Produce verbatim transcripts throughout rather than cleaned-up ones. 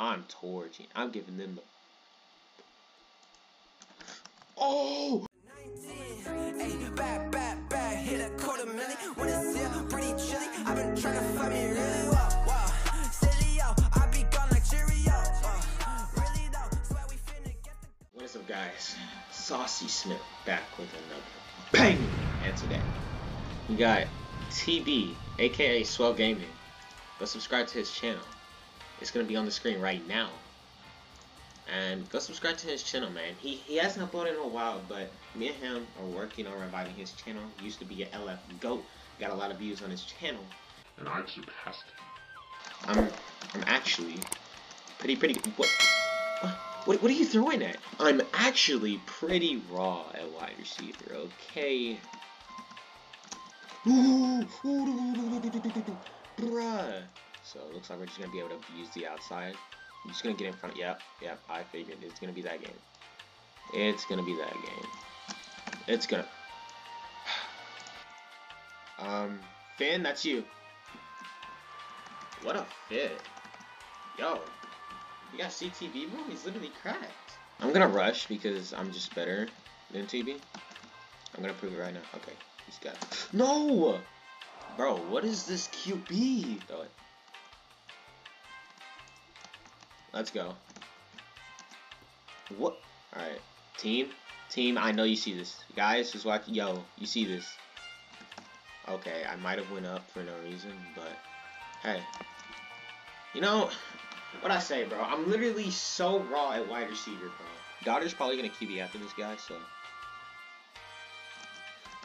I'm torching. I'm giving them the. Oh! What is up, guys? Saucy Smith back with another bang! And today we got T B, aka Swell Gaming. Go subscribe to his channel. It's gonna be on the screen right now. And go subscribe to his channel, man. He he hasn't uploaded in a while, but me and him are working on reviving his channel. He used to be an L F goat. Got a lot of views on his channel. And I surpassed it. I'm I'm actually pretty pretty what what what are you throwing at? I'm actually pretty raw at wide receiver, okay. Ooh, ooh, ooh, bruh. So it looks like we're just gonna be able to use the outside. I'm just gonna get in front. Yep, yep. I figured it's gonna be that game. It's gonna be that game. It's gonna. um, Finn, that's you. What a fit. Yo, you got C T V, bro? He's literally cracked. I'm gonna rush because I'm just better than T B. I'm gonna prove it right now. Okay, he's got it. No, bro. What is this Q B? Throw it. Let's go. What? Alright. Team? Team, I know you see this. Guys, just watch. Yo, you see this. Okay, I might have went up for no reason, but hey. You know, what I say, bro? I'm literally so raw at wide receiver, bro. Daughter's probably going to Q B after this guy, so.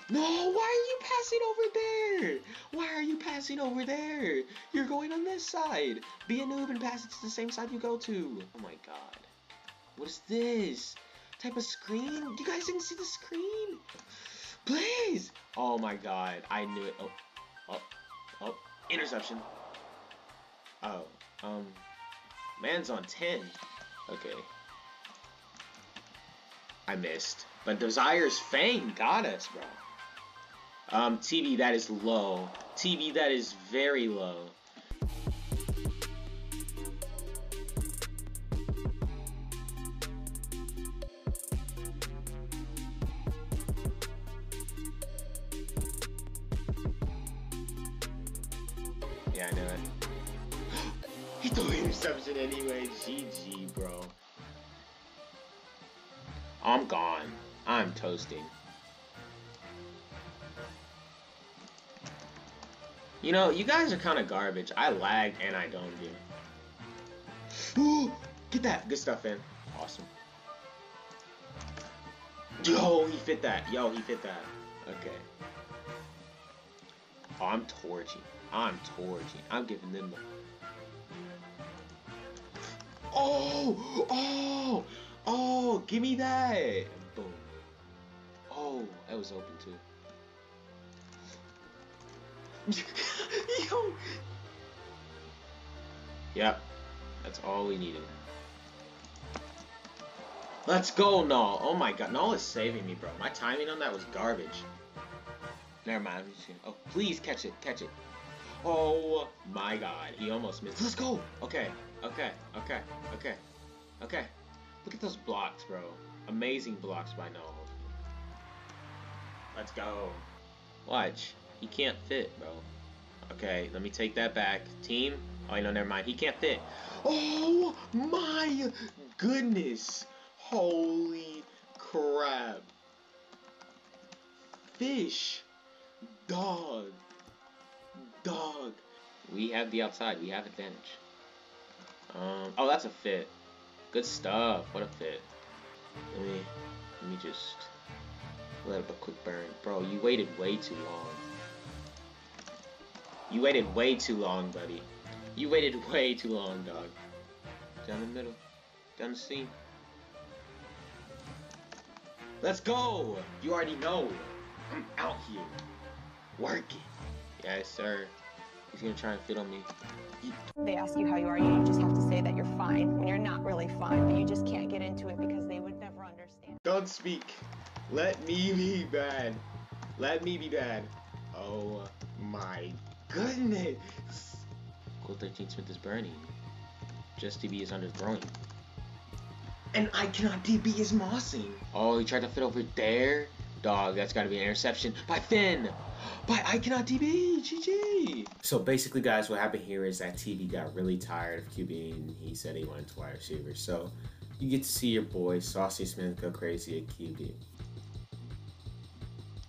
No, why are you passing over there? Why are you passing over there? You're going on this side. Be a noob and pass it to the same side you go to. Oh my god. What is this? Type of screen? You guys didn't see the screen? Please. Oh my god. I knew it. Oh. Oh. Oh. Interception. Oh. Um. Man's on ten. Okay. I missed. But Desire's Fang got us, bro. Um, T B, that is low. T B, that is very low. Yeah, I know it. He threw the interception anyway. G G, bro. I'm gone. I'm toasting. You know, you guys are kind of garbage. I lag and I don't do. Ooh, get that. Good stuff in. Awesome. Yo, he fit that. Yo, he fit that. Okay. Oh, I'm torching. I'm torching. I'm giving them the. Oh, oh, oh! Give me that. Boom. Oh, that was open too. Yo. Yep, that's all we needed. Let's go, Null. Oh my god, Null is saving me, bro. My timing on that was garbage. Never mind. I'm just gonna... Oh, please catch it, catch it. Oh my god, he almost missed. Let's go. Okay, okay, okay, okay, okay. Look at those blocks, bro. Amazing blocks by Null. Let's go. Watch. He can't fit, bro. Okay, let me take that back. Team? Oh, no, never mind. He can't fit. Oh, my goodness. Holy crap. Fish. Dog. Dog. We have the outside. We have advantage. Um. Oh, that's a fit. Good stuff. What a fit. Let me, let me just let up a quick burn. Bro, you waited way too long. You waited way too long, buddy. You waited way too long, dog. Down the middle. Down the seam. Let's go! You already know. I'm out here. Working. Yes, sir. He's gonna try and fit on me. They ask you how you are, you just have to say that you're fine. When you're not really fine, but you just can't get into it because they would never understand. Don't speak. Let me be bad. Let me be bad. Oh my god. Goodness! Cool thirteen Smith is burning. Just D B is underthrowing. And I cannot D B is mossing. Oh, he tried to fit over there? Dog, that's gotta be an interception by Finn. By I cannot D B, G G. So basically, guys, what happened here is that T B got really tired of QBing. He said he wanted to wide receivers. So you get to see your boy, Saucy Smith, go crazy at Q B.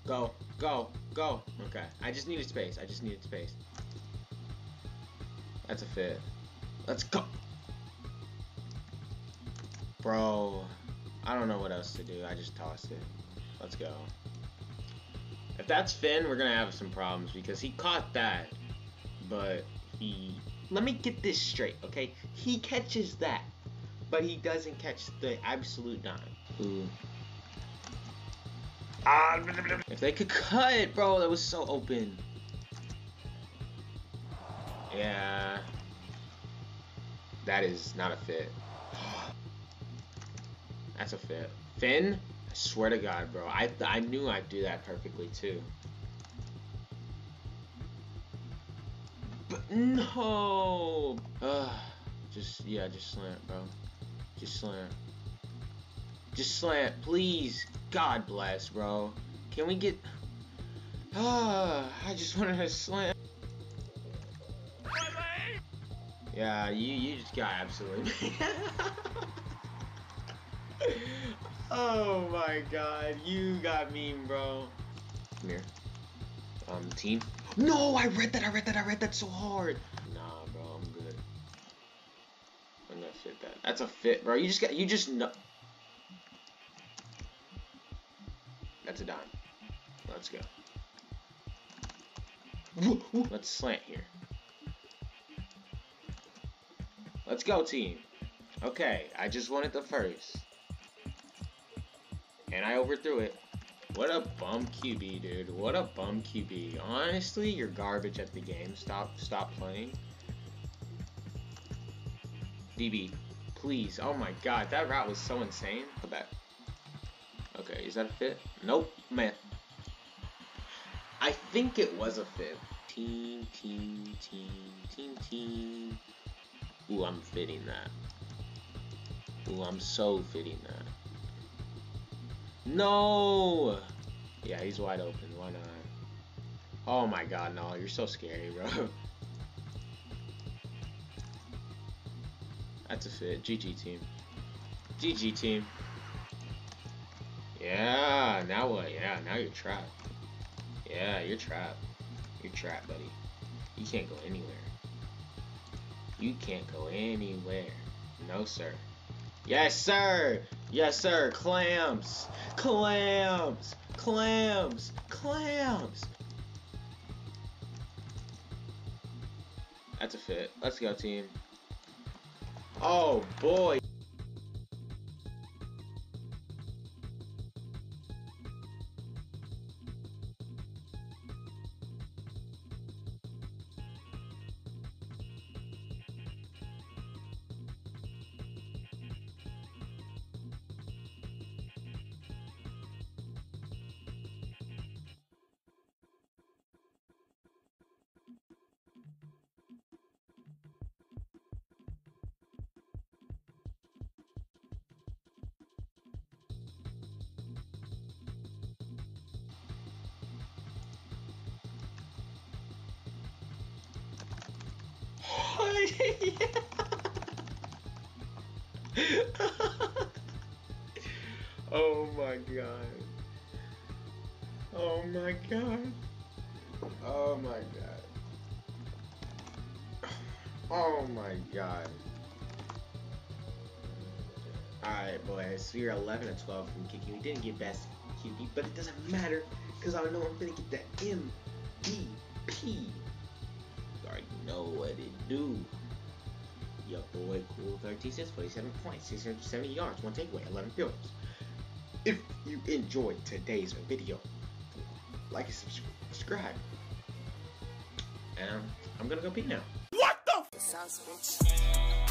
Go, go, go. Okay, I just needed space. I just needed space. That's a fit. Let's go. Bro, I don't know what else to do. I just tossed it. Let's go. If that's Finn, we're going to have some problems because he caught that. But he... Let me get this straight, okay? He catches that, but he doesn't catch the absolute dime. Ooh. Ah, if they could cut, bro, that was so open. Yeah. That is not a fit. That's a fit. Finn, I swear to God, bro. I, I knew I'd do that perfectly, too. But no! Ugh. Just, yeah, just slant, bro. Just slant. Just slant, please. God bless, bro. Can we get... Ah, I just wanted to slant. Yeah, you, you just got absolutely... Oh my God, you got mean, bro. Come here. Um, team. No, I read that, I read that, I read that so hard. Nah, bro, I'm good. I'm gonna fit that. That's a fit, bro. You just got, you just know. That's a dime. Let's go. Woo, woo. Let's slant here. Let's go, team. Okay, I just wanted the first. And I overthrew it. What a bum Q B, dude. What a bum Q B. Honestly, you're garbage at the game. Stop stop playing. D B, please. Oh my God, that route was so insane. Go back. Okay, is that a fit? Nope, man. I think it was a fit. Team, team, team, team, team. Ooh, I'm fitting that. Ooh, I'm so fitting that. No! Yeah, he's wide open. Why not? Oh my God, no. You're so scary, bro. That's a fit. G G team. G G team. Yeah, now what? Yeah, now you're trapped. Yeah, you're trapped. You're trapped, buddy. You can't go anywhere. You can't go anywhere. No, sir. Yes, sir! Yes, sir! Clams! Clams! Clams! Clams! That's a fit. Let's go, team. Oh, boy! Oh my God. Oh my God. Oh my God. Oh my God. Alright, boys, we are eleven to twelve from kicking. We didn't get best Q B, but it doesn't matter because I know I'm gonna get that M V P. Already know what it do. Your boy, cool, thirteen assists, forty-seven points, six hundred seventy yards, one takeaway, eleven field goals. If you enjoyed today's video, like and subscribe. And I'm, I'm gonna go pee now. What the f?